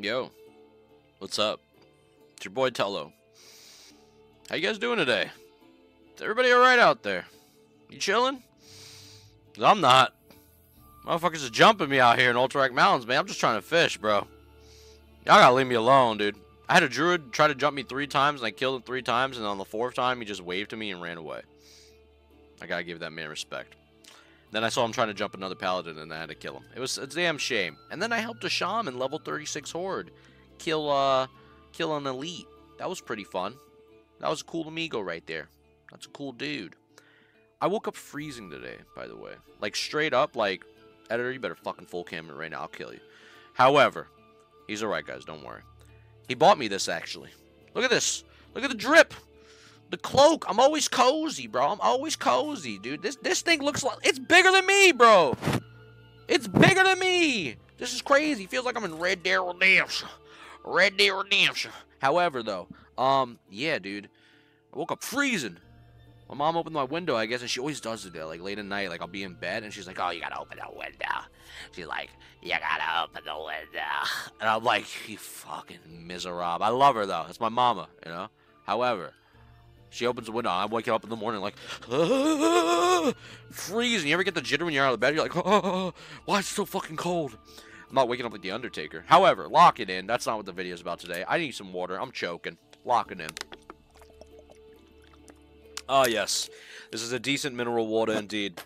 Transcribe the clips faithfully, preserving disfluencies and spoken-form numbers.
Yo, what's up? It's your boy Tello. How you guys doing today? Is everybody alright out there? You chilling? Cause I'm not. Motherfuckers are jumping me out here in Alterac Mountains, man. I'm just trying to fish, bro. Y'all gotta leave me alone, dude. I had a druid try to jump me three times, and I killed him three times, and on the fourth time, he just waved to me and ran away. I gotta give that man respect. Then I saw him trying to jump another paladin, and I had to kill him. It was a damn shame. And then I helped a shaman, level thirty-six horde, kill uh, kill an elite. That was pretty fun. That was a cool amigo right there. That's a cool dude. I woke up freezing today, by the way. Like, straight up, like, editor, you better fucking full camera right now. I'll kill you. However, he's alright, guys. Don't worry. He bought me this, actually. Look at this. Look at the drip. The cloak. I'm always cozy, bro. I'm always cozy, dude. This this thing looks like... It's bigger than me, bro. It's bigger than me. This is crazy. Feels like I'm in Red Dead Redemption. Red Dead Redemption. However, though. Um, yeah, dude. I woke up freezing. My mom opened my window, I guess, and she always does it, like, late at night. Like, I'll be in bed, and she's like, oh, you gotta open the window. She's like, you gotta open the window. And I'm like, you fucking miserable. I love her, though. That's my mama, you know? However, she opens the window, I wake up in the morning, like, ah, freezing. You ever get the jitter when you're out of the bed? You're like, oh, why is it so fucking cold? I'm not waking up like The Undertaker. However, lock it in. That's not what the video's about today. I need some water. I'm choking. Lock it in. Oh, yes. This is a decent mineral water indeed.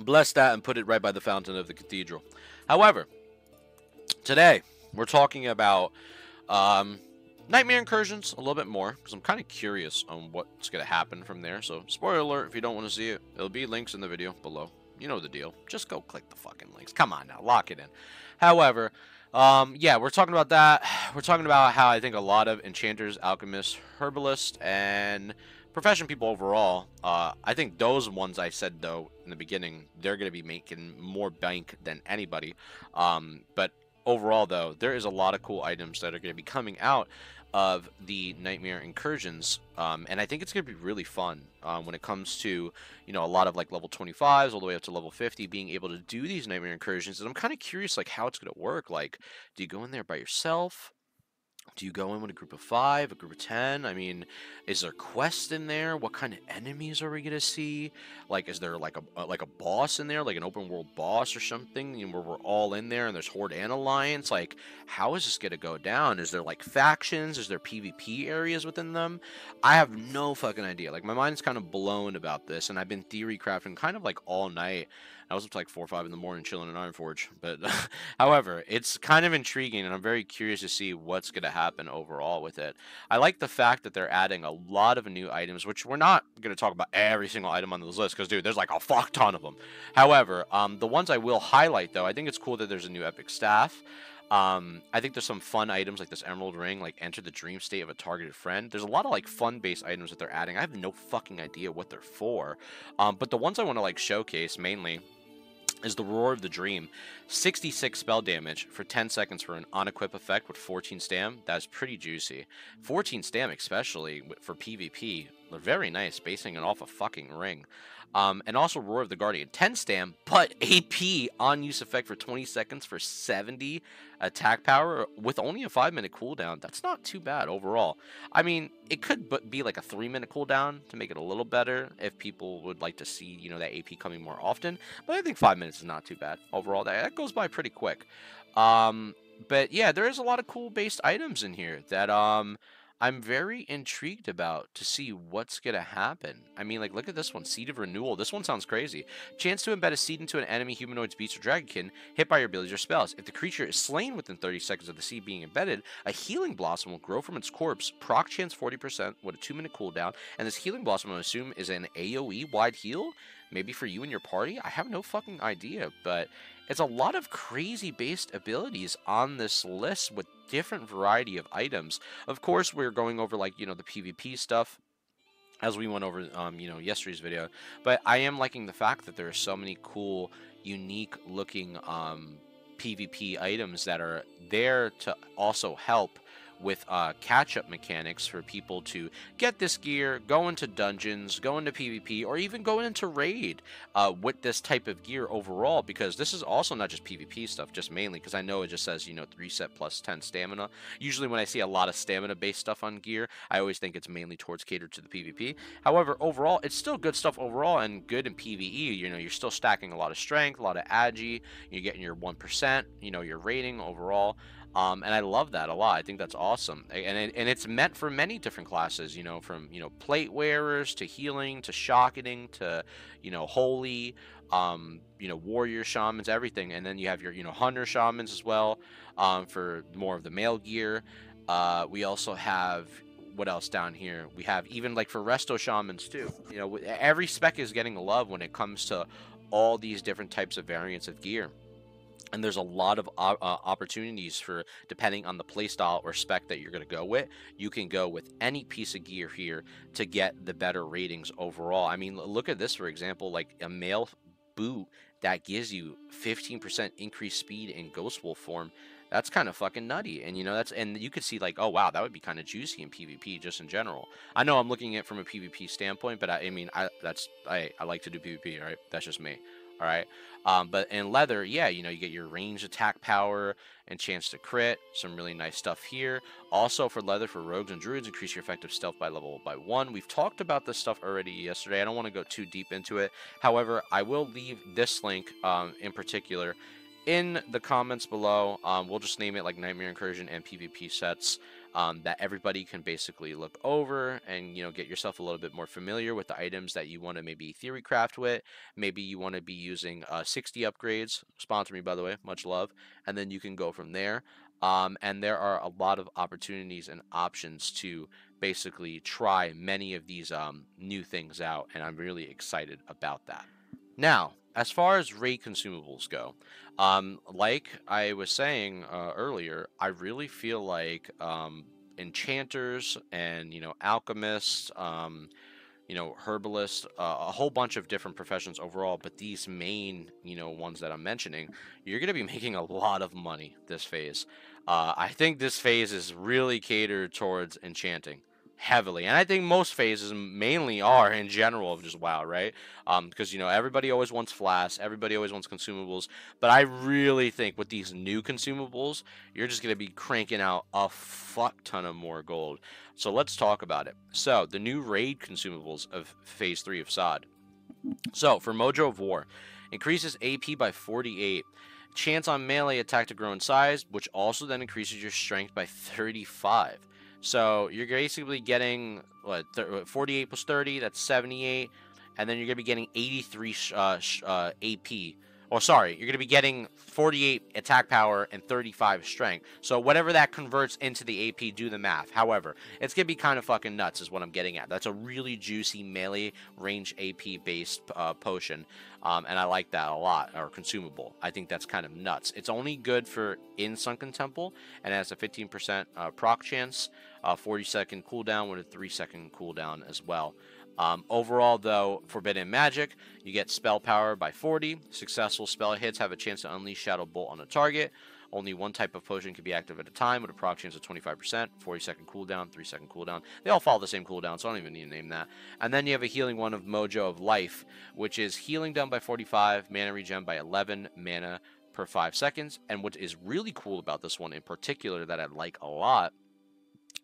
Bless that and put it right by the fountain of the cathedral. However, today we're talking about um, Nightmare Incursions a little bit more, because I'm kind of curious on what's going to happen from there. So, spoiler alert, if you don't want to see it, it'll be links in the video below. You know the deal. Just go click the fucking links. Come on now. Lock it in. However, um, yeah, we're talking about that. We're talking about how I think a lot of enchanters, alchemists, herbalists, and... profession people overall, uh, I think those ones I said, though, in the beginning, they're going to be making more bank than anybody. Um, but overall, though, there is a lot of cool items that are going to be coming out of the Nightmare Incursions. Um, and I think it's going to be really fun um, when it comes to, you know, a lot of, like, level twenty-fives all the way up to level fifty, being able to do these Nightmare Incursions. And I'm kind of curious, like, how it's going to work. Like, do you go in there by yourself? Do you go in with a group of five, a group of ten? I mean, is there quests in there? What kind of enemies are we gonna see? Like, is there like a like a boss in there, like an open world boss or something, you know, where we're all in there and there's Horde and Alliance? Like, how is this gonna go down? Is there like factions? Is there PvP areas within them? I have no fucking idea. Like, my mind's kind of blown about this, and I've been theory crafting kind of like all night. I was up to like four or five in the morning chilling in Ironforge. But however, it's kind of intriguing, and I'm very curious to see what's going to happen overall with it. I like the fact that they're adding a lot of new items, which we're not going to talk about every single item on this list, because, dude, there's like a fuck ton of them. However, um, the ones I will highlight, though, I think it's cool that there's a new epic staff. Um, I think there's some fun items like this Emerald Ring, like enter the dream state of a targeted friend. There's a lot of like fun-based items that they're adding. I have no fucking idea what they're for. Um, but the ones I want to like showcase mainly... is the Roar of the Dream. sixty-six spell damage for ten seconds for an unequip effect with fourteen stam. That's pretty juicy. fourteen stam especially for PvP. They're very nice, basing it off a fucking ring. Um, and also Roar of the Guardian. ten stam, but A P on use effect for twenty seconds for seventy attack power with only a five minute cooldown. That's not too bad overall. I mean, it could be like a three minute cooldown to make it a little better if people would like to see, you know, that A P coming more often. But I think five minutes is not too bad overall. That, that goes by pretty quick. Um, but yeah, there is a lot of cool based items in here that... Um, I'm very intrigued about to see what's going to happen. I mean, like, look at this one. Seed of Renewal. This one sounds crazy. Chance to embed a seed into an enemy, humanoids, beast, or dragonkin hit by your abilities or spells. If the creature is slain within thirty seconds of the seed being embedded, a healing blossom will grow from its corpse, proc chance forty percent with a two minute cooldown, and this healing blossom, I assume, is an AoE-wide heal? Maybe for you and your party? I have no fucking idea, but... it's a lot of crazy-based abilities on this list with different variety of items. Of course, we're going over, like, you know, the PvP stuff as we went over, um, you know, yesterday's video. But I am liking the fact that there are so many cool, unique-looking um, PvP items that are there to also help with uh, catch-up mechanics for people to get this gear, go into dungeons, go into PvP, or even go into raid uh, with this type of gear overall, because this is also not just PvP stuff, just mainly, because I know it just says, you know, reset plus ten stamina. Usually when I see a lot of stamina-based stuff on gear, I always think it's mainly towards catered to the PvP. However, overall, it's still good stuff overall and good in PvE. You know, you're still stacking a lot of strength, a lot of agi, you're getting your one percent, you know, your rating overall. Um, and I love that a lot. I think that's awesome. And, it, and it's meant for many different classes, you know, from, you know, plate wearers to healing to shocketing to, you know, holy, um, you know, warrior shamans, everything. And then you have your, you know, hunter shamans as well, um, for more of the male gear. Uh, we also have, what else down here? We have even like for resto shamans too. You know, every spec is getting a love when it comes to all these different types of variants of gear. And there's a lot of uh, opportunities for, depending on the playstyle or spec that you're going to go with, you can go with any piece of gear here to get the better ratings overall. I mean, look at this, for example, like a male boot that gives you fifteen percent increased speed in Ghost Wolf form. That's kind of fucking nutty. And, you know, that's, and you could see like, oh, wow, that would be kind of juicy in PvP just in general. I know I'm looking at it from a PvP standpoint, but I, I mean, I, that's, I, I like to do PvP, all right? That's just me. All right, um, but in leather, yeah, you know, you get your range attack power and chance to crit. Some really nice stuff here. Also for leather, for rogues and druids, increase your effective stealth by level by one. We've talked about this stuff already yesterday. I don't want to go too deep into it. However, I will leave this link um, in particular in the comments below. Um, we'll just name it like Nightmare Incursion and PvP sets. Um, that everybody can basically look over and, you know, get yourself a little bit more familiar with the items that you want to maybe theory craft with. Maybe you want to be using uh, sixty upgrades. Sponsor me, by the way. Much love. And then you can go from there. Um, and there are a lot of opportunities and options to basically try many of these um, new things out. And I'm really excited about that. Now, as far as raid consumables go, um, like I was saying uh, earlier, I really feel like um, enchanters and, you know, alchemists, um, you know, herbalists, uh, a whole bunch of different professions overall, but these main, you know, ones that I'm mentioning, you're going to be making a lot of money this phase. Uh, I think this phase is really catered towards enchanting. Heavily, and I think most phases mainly are in general of just WoW, right? Um, because you know everybody always wants flasks, everybody always wants consumables, but I really think with these new consumables, you're just gonna be cranking out a fuck ton of more gold. So let's talk about it. So the new raid consumables of Phase Three of S O D. So for Mojo of War, increases A P by forty-eight. Chance on melee attack to grow in size, which also then increases your strength by thirty-five. So you're basically getting what, forty-eight plus thirty, that's seventy-eight, and then you're going to be getting eighty-three uh, uh, A P. Or sorry, you're going to be getting forty-eight attack power and thirty-five strength. So whatever that converts into the A P, do the math. However, it's going to be kind of fucking nuts is what I'm getting at. That's a really juicy melee range A P-based uh, potion, um, and I like that a lot, or consumable. I think that's kind of nuts. It's only good for in Sunken Temple, and it has a fifteen percent uh, proc chance, uh, forty-second cooldown with a three-second cooldown as well. Um, overall, though, Forbidden Magic, you get spell power by forty. Successful spell hits have a chance to unleash Shadow Bolt on a target. Only one type of potion can be active at a time with a proc chance of twenty-five percent, forty-second cooldown, three-second cooldown. They all follow the same cooldown, so I don't even need to name that. And then you have a healing one of Mojo of Life, which is healing done by forty-five, mana regen by eleven, mana per five seconds. And what is really cool about this one in particular that I like a lot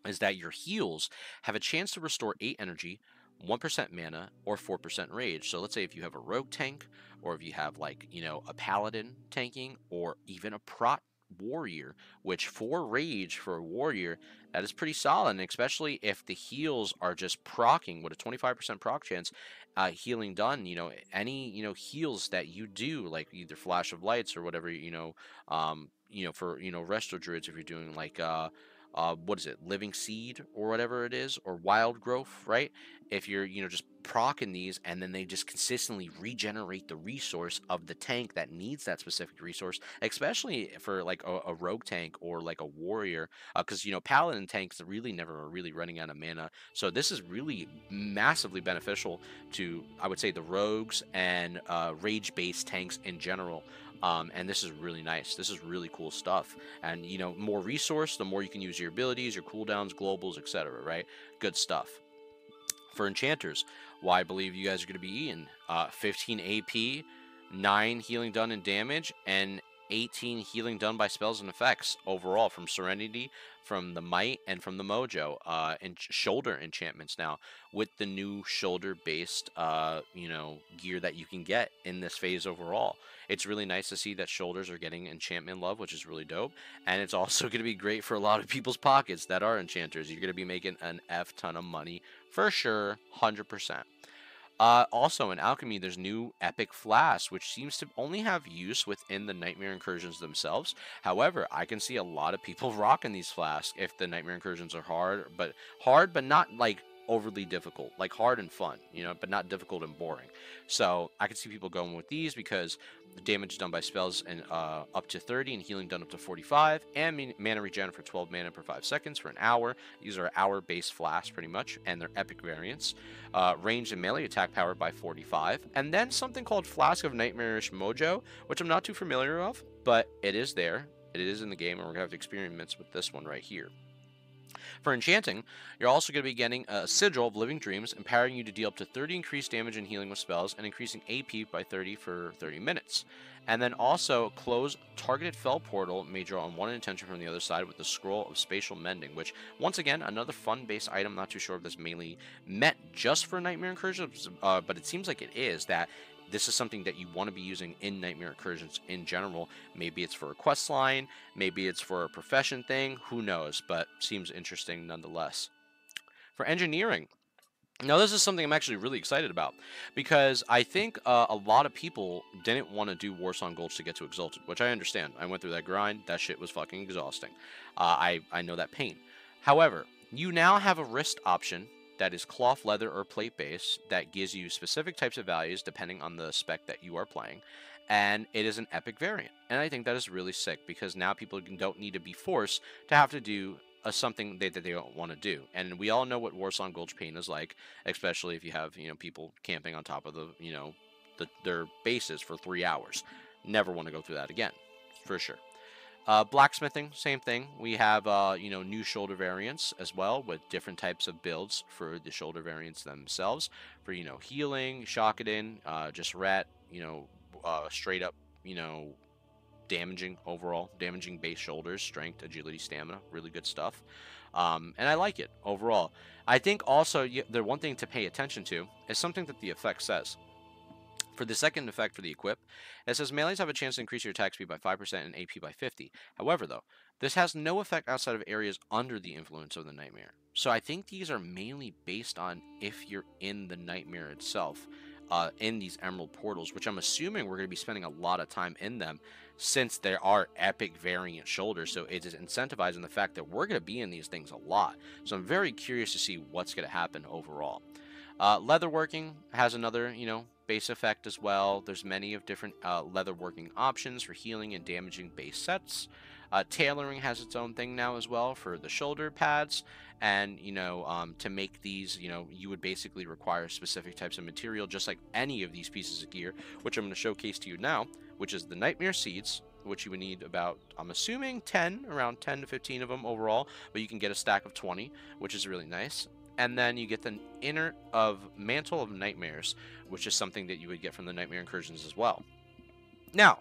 is that your heals have a chance to restore eight energy, one percent mana, or four percent rage. So let's say if you have a rogue tank, or if you have like, you know, a paladin tanking, or even a prot warrior, which for rage for a warrior, that is pretty solid, and especially if the heals are just proccing with a twenty-five percent proc chance, uh, healing done, you know, any, you know, heals that you do, like either flash of lights or whatever, you know, um, you know, for, you know, resto druids, if you're doing like, uh, Uh, what is it, living seed or whatever it is, or wild growth, right? If you're, you know, just proccing these, and then they just consistently regenerate the resource of the tank that needs that specific resource, especially for like a, a rogue tank or like a warrior, because uh, you know, paladin tanks really never are really running out of mana. So this is really massively beneficial to, I would say, the rogues and uh, rage-based tanks in general. Um, and this is really nice. This is really cool stuff. And, you know, more resource, the more you can use your abilities, your cooldowns, globals, et cetera, right? Good stuff. For enchanters, well, I believe you guys are going to be in uh, fifteen A P, nine healing done in damage, and eighteen healing done by spells and effects overall from Serenity, from the Might, and from the Mojo, uh, and shoulder enchantments now with the new shoulder-based, uh, you know, gear that you can get in this phase overall. It's really nice to see that shoulders are getting enchantment love, which is really dope, and it's also going to be great for a lot of people's pockets that are enchanters. You're going to be making an F ton of money for sure, one hundred percent. Uh, also, in Alchemy, there's new Epic Flask, which seems to only have use within the Nightmare Incursions themselves. However, I can see a lot of people rocking these flasks if the Nightmare Incursions are hard, but hard, but not, like, overly difficult. Like, hard and fun, you know, but not difficult and boring. So, I can see people going with these because the damage done by spells and uh, up to thirty, and healing done up to forty-five, and mana regen for twelve mana per five seconds for an hour. These are hour-based flasks, pretty much, and they're epic variants. Uh, range and melee attack power by forty-five, and then something called Flask of Nightmarish Mojo, which I'm not too familiar of, but it is there. It is in the game, and we're going to have experiments with this one right here. For enchanting, you're also going to be getting a Sigil of Living Dreams, empowering you to deal up to thirty increased damage and healing with spells, and increasing A P by thirty for thirty minutes. And then also, close targeted fell portal may draw on one intention from the other side with the Scroll of Spatial Mending, which, once again, another fun-based item. Not too sure if that's mainly meant just for Nightmare Incursions, uh, but it seems like it is, that this is something that you want to be using in Nightmare Incursions in general. Maybe it's for a quest line, maybe it's for a profession thing, who knows, but seems interesting nonetheless. For engineering, now this is something I'm actually really excited about, because I think uh, a lot of people didn't want to do Warsong Gulch to get to Exalted, which I understand. I went through that grind. That shit was fucking exhausting. Uh, I, I know that pain. However, you now have a wrist option that is cloth, leather, or plate base that gives you specific types of values depending on the spec that you are playing, and it is an epic variant. And I think that is really sick, because now people don't need to be forced to have to do a, something they, that they don't want to do. And we all know what Warsong Gulch pain is like, especially if you have, you know, people camping on top of the, you know, the, their bases for three hours. Never want to go through that again, for sure. Uh, blacksmithing, same thing. We have, uh, you know, new shoulder variants as well, with different types of builds for the shoulder variants themselves. For, you know, healing, Shockadin, uh, just rat, you know, uh, straight up, you know, damaging overall. Damaging base shoulders, strength, agility, stamina. Really good stuff. Um, and I like it overall. I think also the one thing to pay attention to is something that the effect says. For the second effect for the equip, it says melees have a chance to increase your attack speed by five percent and A P by fifty. However, though, this has no effect outside of areas under the influence of the Nightmare. So I think these are mainly based on if you're in the Nightmare itself, uh, in these Emerald Portals, which I'm assuming we're going to be spending a lot of time in them, since there are epic variant shoulders. So it is incentivizing the fact that we're going to be in these things a lot. So I'm very curious to see what's going to happen overall. Uh, leatherworking has another, you know, base effect as well. There's many of different uh, leatherworking options for healing and damaging base sets. Uh, tailoring has its own thing now as well for the shoulder pads. And, you know, um, to make these, you know, you would basically require specific types of material, just like any of these pieces of gear, which I'm going to showcase to you now, which is the Nightmare Seeds, which you would need about, I'm assuming, ten, around ten to fifteen of them overall, but you can get a stack of twenty, which is really nice. And then you get the inner of Mantle of Nightmares, which is something that you would get from the Nightmare Incursions as well. Now,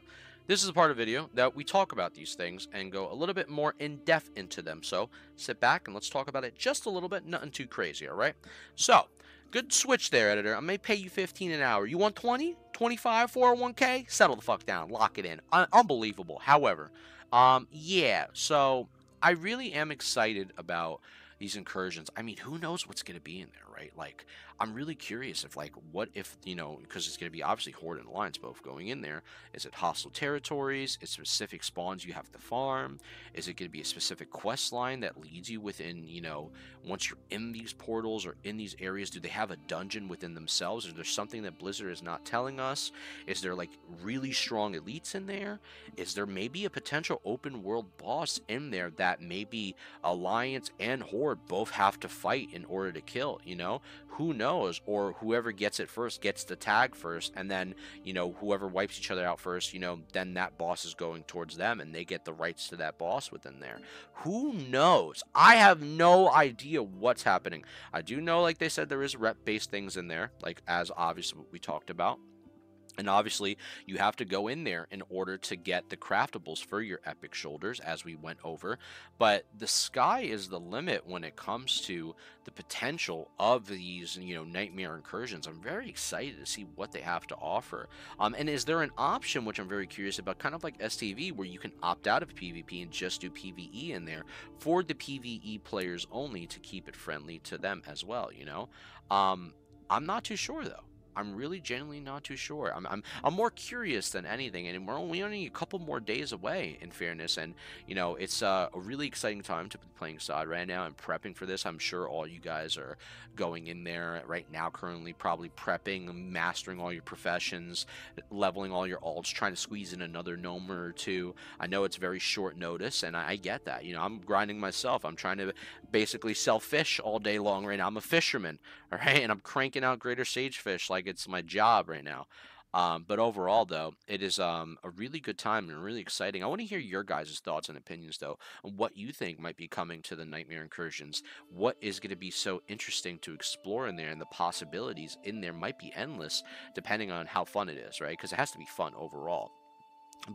this is a part of the video that we talk about these things and go a little bit more in-depth into them. So sit back and let's talk about it just a little bit. Nothing too crazy, all right? So, good switch there, editor. I may pay you fifteen an hour. You want twenty? twenty-five? four oh one K? Settle the fuck down. Lock it in. Un unbelievable. However, um, yeah, so I really am excited about these incursions. I mean, who knows what's going to be in there, right? Like, I'm really curious if, like, what if, you know, because it's going to be obviously Horde and Alliance both going in there. Is it hostile territories? Is specific spawns you have to farm? Is it going to be a specific quest line that leads you within, you know, once you're in these portals or in these areas? Do they have a dungeon within themselves? Is there something that Blizzard is not telling us? Is there, like, really strong elites in there? Is there maybe a potential open world boss in there that maybe Alliance and Horde sword both have to fight in order to kill, you know? Who knows? Or whoever gets it first gets the tag first, and then, you know, whoever wipes each other out first, you know, then that boss is going towards them and they get the rights to that boss within there. Who knows? I have no idea what's happening. I do know, like they said, there is rep-based things in there, like as obviously what we talked about. And obviously, you have to go in there in order to get the craftables for your epic shoulders, as we went over. But the sky is the limit when it comes to the potential of these, you know, Nightmare Incursions. I'm very excited to see what they have to offer. Um, and is there an option, which I'm very curious about, kind of like S T V, where you can opt out of PvP and just do PvE in there for the PvE players only, to keep it friendly to them as well, you know? Um, I'm not too sure, though. I'm really genuinely not too sure. I'm, I'm, I'm more curious than anything, and we're only, only a couple more days away, in fairness, and, you know, it's uh, a really exciting time to be playing S O D right now and prepping for this. I'm sure all you guys are going in there right now, currently probably prepping, mastering all your professions, leveling all your alts, trying to squeeze in another gnome or two. I know it's very short notice, and I, I get that. You know, I'm grinding myself. I'm trying to basically sell fish all day long right now. I'm a fisherman, all right, and I'm cranking out greater sagefish like it's my job right now. Um, but overall, though, it is um, a really good time and really exciting. I want to hear your guys' thoughts and opinions, though, on what you think might be coming to the Nightmare Incursions. What is going to be so interesting to explore in there, and the possibilities in there might be endless, depending on how fun it is, right? Because it has to be fun overall.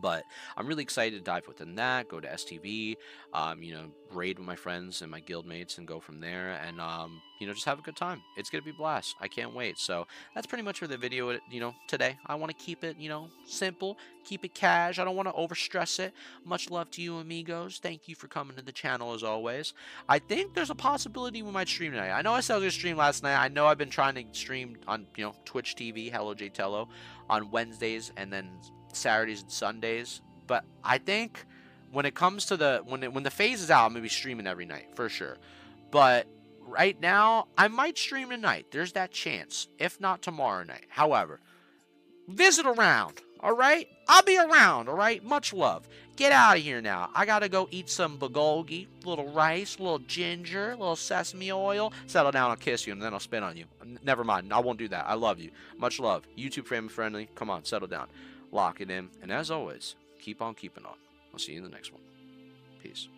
But I'm really excited to dive within that, go to S T V, um, you know, raid with my friends and my guildmates and go from there, and, um, you know, just have a good time. It's going to be a blast. I can't wait. So that's pretty much for the video, you know, today. I want to keep it, you know, simple, keep it cash. I don't want to overstress it. Much love to you, amigos. Thank you for coming to the channel, as always. I think there's a possibility we might stream tonight. I know I said I was going to stream last night. I know I've been trying to stream on, you know, Twitch T V, HelloJTello, on Wednesdays, and then Saturdays and Sundays. But I think when it comes to the when it, when the phase is out, I'm gonna be streaming every night for sure. But right now, I might stream tonight. There's that chance, if not tomorrow night. However, visit around. All right, I'll be around. All right, much love. Get out of here now. I gotta go eat some bulgogi, little rice, little ginger, little sesame oil. Settle down. I'll kiss you, and then I'll spit on you. Never mind. I won't do that. I love you. Much love. YouTube family friendly. Come on, settle down. Lock it in, and as always, keep on keeping on. I'll see you in the next one. Peace.